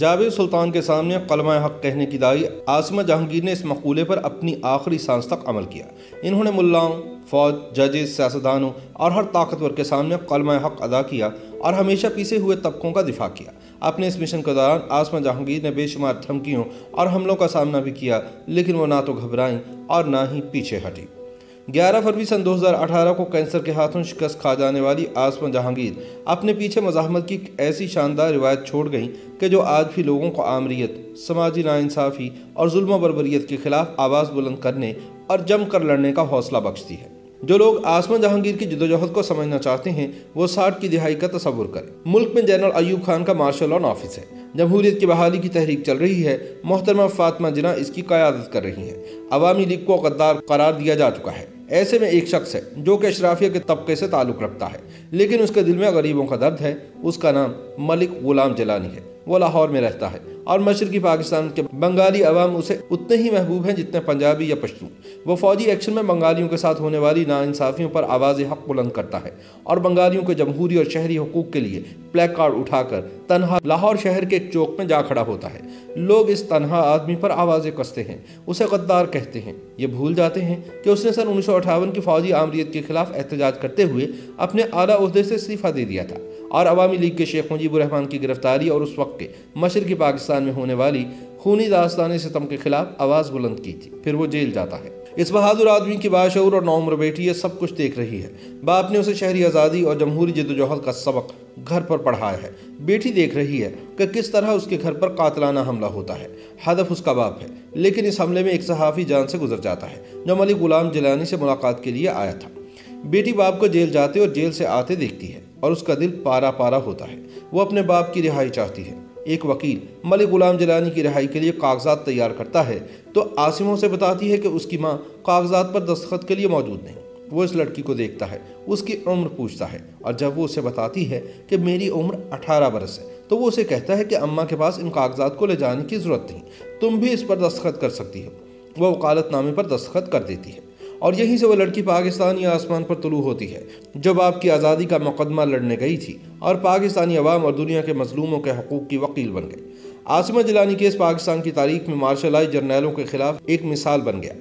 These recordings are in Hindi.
जावेद सुल्तान के सामने कलमा हक़ कहने की दाई आसमा जहांगीर ने इस मकूले पर अपनी आखिरी सांस तक अमल किया। इन्होंने मुल्लाओं, फौज, जजेस, सियासतदानों और हर ताकतवर के सामने कलमा हक़ अदा किया और हमेशा पीछे हुए तबकों का दिफा किया। अपने इस मिशन के दौरान आसमा जहांगीर ने बेशुमार धमकियों और हमलों का सामना भी किया, लेकिन वो ना तो घबराईं और ना ही पीछे हटी। 11 फरवरी सन 2018 को कैंसर के हाथों शिकस्त खा जाने वाली आसमा जहांगीर अपने पीछे मज़ाहमत की ऐसी शानदार रिवायत छोड़ गईं कि जो आज भी लोगों को आमरीत, समाजी नाइंसाफ़ी और जुल्म बर्बरियत के खिलाफ आवाज़ बुलंद करने और जमकर लड़ने का हौसला बख्शती है। जो लोग आसमा जहांगीर की जदोजहद को समझना चाहते हैं वो 60 की दिहाई का तस्वुर करें। मुल्क में जनरल अयूब खान का मार्शल लॉ ऑफिस है, जमहूरियत की बहाली की तहरीक चल रही है, मोहतरमा फातिमा जिन्ना इसकी क़यादत कर रही हैं। अवामी लीग को गद्दार करार दिया जा चुका है। ऐसे में एक शख्स है जो कि अशराफिया के तबके से ताल्लुक़ रखता है, लेकिन उसके दिल में गरीबों का दर्द है। उसका नाम मलिक गुलाम जिलानी है। वो लाहौर में रहता है और मशरक़ी पाकिस्तान के बंगाली अवाम उसे उतने ही महबूब हैं जितने पंजाबी या पश्तून। वो फौजी एक्शन में बंगालियों के साथ होने वाली नाइंसाफ़ियों पर आवाज़ हक़ बुलंद करता है और बंगालियों के जमहूरी और शहरी हकूक़ के लिए प्लेक कार्ड उठाकर तनहा लाहौर शहर के एक चौक में जा खड़ा होता है। लोग इस तनहा आदमी पर आवाज़ें कसते हैं, उसे गद्दार कहते हैं। ये भूल जाते हैं कि उसने सन 1958 की फ़ौजी आमरीत के खिलाफ एहतजाज करते हुए अपने आला अहदे से इस्तीफ़ा दे दिया था और अवामी लीग के शेख मुजीबुर्रहमान की गिरफ्तारी और उस वक्त के मशरक़ी पाकिस्तान में होने वाली खूनी दास्तान सितम के खिलाफ आवाज़ बुलंद की थी। फिर वो जेल जाता है। इस बहादुर आदमी की बाशऊर और नौम्र बेटी ये सब कुछ देख रही है। बाप ने उसे शहरी आज़ादी और जमहूरी जद्दोजहद का सबक घर पर पढ़ाया है। बेटी देख रही है कि किस तरह उसके घर पर कातलाना हमला होता है। हदफ उसका बाप है, लेकिन इस हमले में एक सहाफ़ी जान से गुजर जाता है जो मलिक गुलाम जिलानी से मुलाकात के लिए आया था। बेटी बाप को जेल जाते और जेल से आते देखती है और उसका दिल पारा पारा होता है। वो अपने बाप की रिहाई चाहती है। एक वकील मलिक गुलाम जिलानी की रिहाई के लिए कागजात तैयार करता है तो आसिमों से बताती है कि उसकी माँ कागजात पर दस्तखत के लिए मौजूद नहीं। वो इस लड़की को देखता है, उसकी उम्र पूछता है और जब वो उसे बताती है कि मेरी उम्र 18 बरस है तो वो उसे कहता है कि अम्मा के पास इन कागजात को ले जाने की ज़रूरत नहीं, तुम भी इस पर दस्तखत कर सकती हो। वह वकालतनामे पर दस्तखत कर देती है और यहीं से वह लड़की पाकिस्तानी आसमान पर तुलू होती है जब आपकी आज़ादी का मुकदमा लड़ने गई थी और पाकिस्तानी अवाम और दुनिया के मजलूमों के हकूक़ की वकील बन गई। आसिमा जिलानी केस पाकिस्तान की तारीख में मार्शल आई जर्नैलों के खिलाफ एक मिसाल बन गया।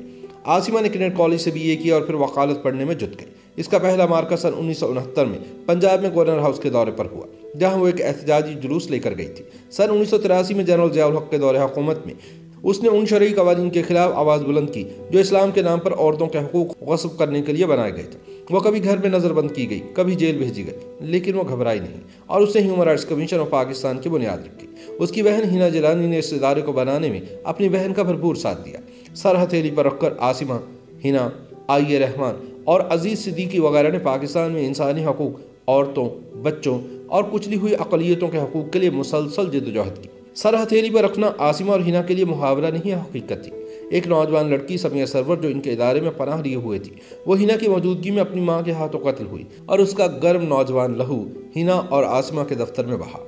आसिमा ने किनेट कॉलेज से बीए किया और फिर वकालत पढ़ने में जुट गई। इसका पहला मार्का सन 1969 में पंजाब में गवर्नर हाउस के दौरे पर हुआ, जहाँ वो एक एहतजाजी जुलूस लेकर गई थी। सन 1983 में जनरल ज़िया उल हक के दौरे हुकूमत में उसने उन शरई कवानीन के खिलाफ आवाज़ बुलंद की जो इस्लाम के नाम पर औरतों के हकूक़ गस्ब करने के लिए बनाए गए थे। वह कभी घर में नज़रबंद की गई, कभी जेल भेजी गई, लेकिन वह घबराई नहीं और उसने human rights commission of Pakistan की बुनियाद रखी। उसकी बहन हिना जिलानी ने इस इदारे को बनाने में अपनी बहन का भरपूर साथ दिया। सर हथेली पर रखकर आसिमा, हिना, आई रहमान और अज़ीज़ सिद्दीक़ी वगैरह ने पाकिस्तान में इंसानी हकूक़, औरतों, बच्चों और कुचली हुई अक़लियतों के हकूक़ के लिए मुसलसल जद्दोजहद की। सर हथेली पर रखना आसिमा और हिना के लिए मुहावरा नहीं है, हकीकत थी। एक नौजवान लड़की समिया सरवर जो इनके इदारे में पनाह लिए हुए थी, वो हिना की मौजूदगी में अपनी मां के हाथों कत्ल हुई और उसका गर्म नौजवान लहू हिना और आसिमा के दफ्तर में बहा।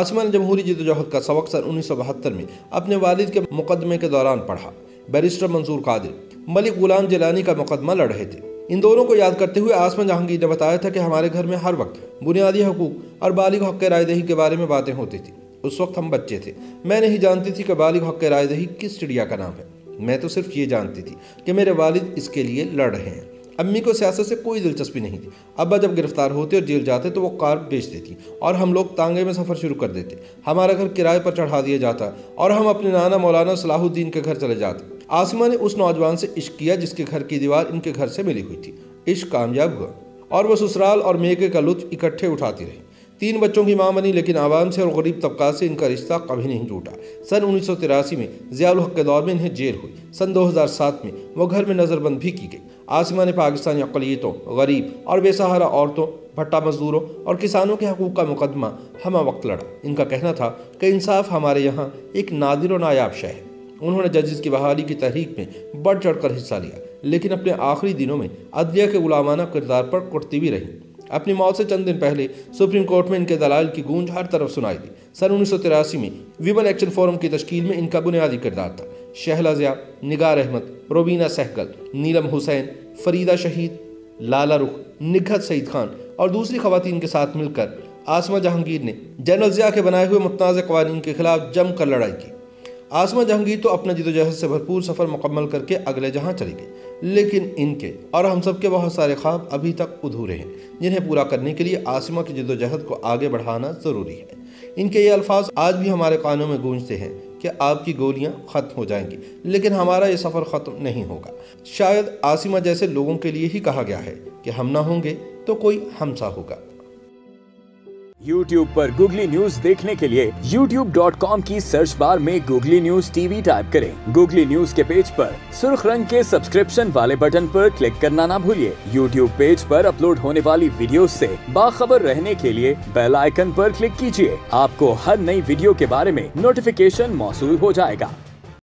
आसिमा ने जमहूरी जद्दोजहद का सबक सन 1972 में अपने वालिद के मुकदमे के दौरान पढ़ा। बैरिस्टर मंसूर कादिर मलिक गुलाम जिलानी का मुकदमा लड़ रहे थे। इन दोनों को याद करते हुए आसमा जहांगीर ने बताया था कि हमारे घर में हर वक्त बुनियादी हकूक़ और बालिग हक़ रायदही के बारे में बातें होती थी। उस वक्त हम बच्चे थे, मैं नहीं जानती थी कि बालिग हक़ रायदही किस चिड़िया का नाम है। मैं तो सिर्फ ये जानती थी कि मेरे वालिद इसके लिए लड़ रहे हैं। अम्मी को सियासत से कोई दिलचस्पी नहीं थी। अब्बा जब गिरफ्तार होते और जेल जाते तो वो कार बेच देती और हम लोग तांगे में सफ़र शुरू कर देते। हमारा घर किराए पर चढ़ा दिया जाता और हम अपने नाना मौलाना सलाहुद्दीन के घर चले जाते। आसिमा ने उस नौजवान से इश्क किया जिसके घर की दीवार इनके घर से मिली हुई थी। इश्क कामयाब हुआ और वह ससुराल और मेके का लुत्फ इकट्ठे उठाती रही। 3 बच्चों की मां बनी, लेकिन आवाम से और गरीब तबका से इनका रिश्ता कभी नहीं टूटा। सन 1983 में ज़िया उल हक के दौर में इन्हें जेल हुई। सन 2007 में वो घर में नज़रबंद भी की गई। आसिमा ने पाकिस्तानी अक़लियतों, गरीब और बेसहारा औरतों, भट्टा मजदूरों और किसानों के हकूक़ का मुकदमा हमा वक्त लड़ा। इनका कहना था कि इंसाफ हमारे यहाँ एक नादिर और नायाब शय है। उन्होंने जजेस की बहाली की तहरीक में बढ़ चढ़ कर हिस्सा लिया, लेकिन अपने आखिरी दिनों में अदलिया के गुलामाना किरदार पर कुटती भी रहीं। अपनी मौत से चंद दिन पहले सुप्रीम कोर्ट में इनके दलाल की गूंज हर तरफ सुनाई दी। सन 1983 में वीमन एक्शन फोरम की तश्कील में इनका बुनियादी किरदार था। शहला ज़िया, निगार अहमद, रोबीना सहगल, नीलम हुसैन, फरीदा शहीद, लाला रुख, निगहत सईद खान और दूसरी खवातीन के साथ मिलकर आसमा जहांगीर ने जनरल ज़िया के बनाए हुए मुतनाज़ क़वानीन के खिलाफ जम कर लड़ाई की। आसमा जहांगीर तो अपने जिदोजहद से भरपूर सफ़र मुकम्मल करके अगले जहां चली गई, लेकिन इनके और हम सब के बहुत सारे ख्वाब अभी तक अधूरे हैं जिन्हें पूरा करने के लिए आसमा की जिदोजहद को आगे बढ़ाना ज़रूरी है। इनके ये अल्फाज आज भी हमारे कानों में गूंजते हैं कि आपकी गोलियां ख़त्म हो जाएंगी, लेकिन हमारा ये सफ़र ख़त्म नहीं होगा। शायद आसमा जैसे लोगों के लिए ही कहा गया है कि हम ना होंगे तो कोई हमसा होगा। YouTube पर Google News देखने के लिए YouTube.com की सर्च बार में Google News TV टाइप करें। Google News के पेज पर सुर्ख रंग के सब्सक्रिप्शन वाले बटन पर क्लिक करना ना भूलिए। YouTube पेज पर अपलोड होने वाली वीडियो से बाखबर रहने के लिए बेल आइकन पर क्लिक कीजिए। आपको हर नई वीडियो के बारे में नोटिफिकेशन मौसूल हो जाएगा।